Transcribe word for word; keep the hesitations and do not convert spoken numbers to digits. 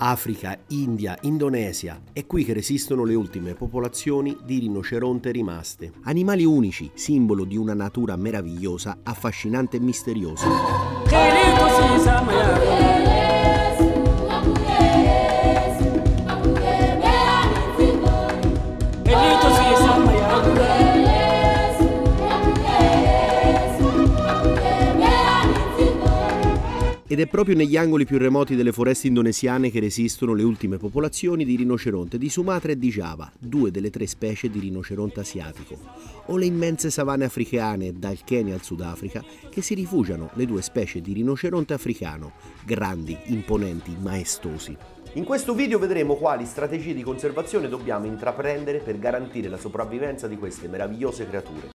Africa, India, Indonesia. È qui che resistono le ultime popolazioni di rinoceronte rimaste. Animali unici, simbolo di una natura meravigliosa, affascinante e misteriosa. Ed è proprio negli angoli più remoti delle foreste indonesiane che resistono le ultime popolazioni di rinoceronte di Sumatra e di Giava, due delle tre specie di rinoceronte asiatico, o le immense savane africane dal Kenya al Sudafrica che si rifugiano le due specie di rinoceronte africano, grandi, imponenti, maestosi. In questo video vedremo quali strategie di conservazione dobbiamo intraprendere per garantire la sopravvivenza di queste meravigliose creature.